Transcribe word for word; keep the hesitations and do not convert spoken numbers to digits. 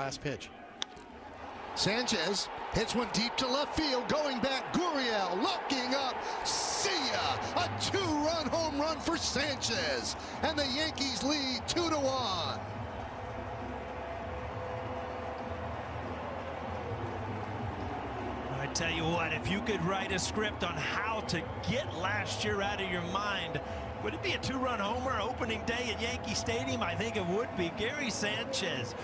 Last pitch. Sanchez hits one deep to left field, going back. Gurriel looking up. See ya! A two-run home run for Sanchez, and the Yankees lead two to one. I tell you what, if you could write a script on how to get last year out of your mind, would it be a two-run homer opening day at Yankee Stadium? I think it would be. Gary Sánchez.